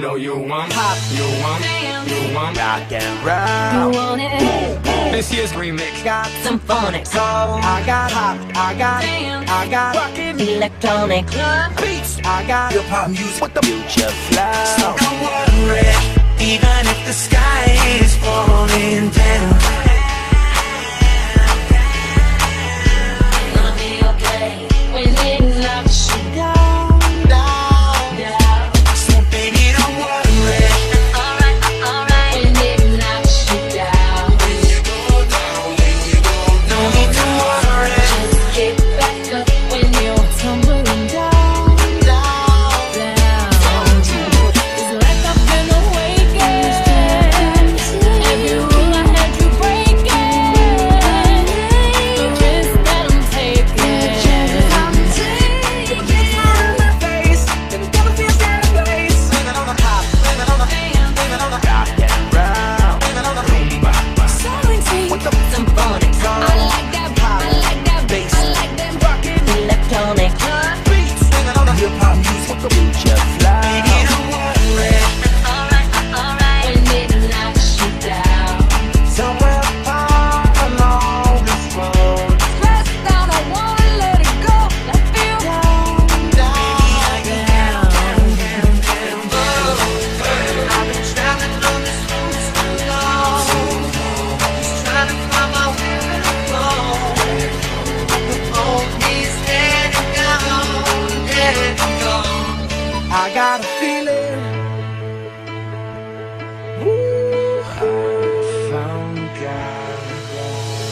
know you want pop, you want rock and roll. You want it. Boom, boom. This year's remix got some phonics. Oh, I got pop, I got damn. I got rockin' electronic club beats. I got your pop music with the future flow. So don't worry, even if the sky is falling down. I got a feeling. Ooh, I found God.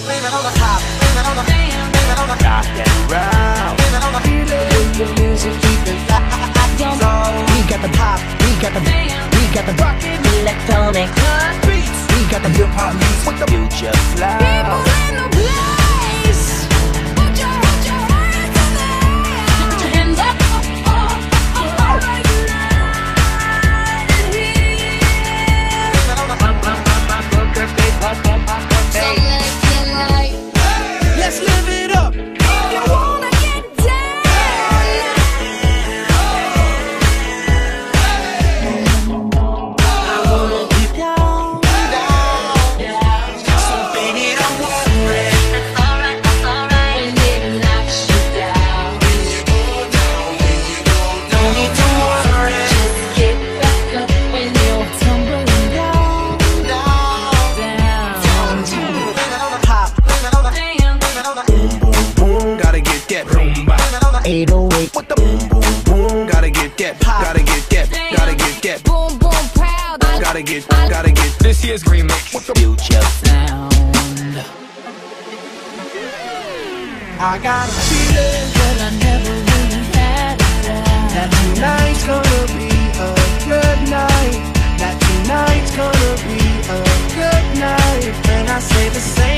Blame it on the top, blame it on the damn, blame it on the rock and roll. Blame it on the feeling. The music keep it loud. So we got the pop, we got the damn, we got the rockin' electronic beats. We got the hip hop music with the future flow. People in the place. Put your hands in the air. Put your hands up. What the boom boom boom? Gotta get that pop. Gotta get that. Gotta get that. Boom boom pow. Gotta get. Gotta get. This year's remix. What the future sound? I got a feeling that I never really had that. That tonight's gonna be a good night. That tonight's gonna be a good night. And I say the same.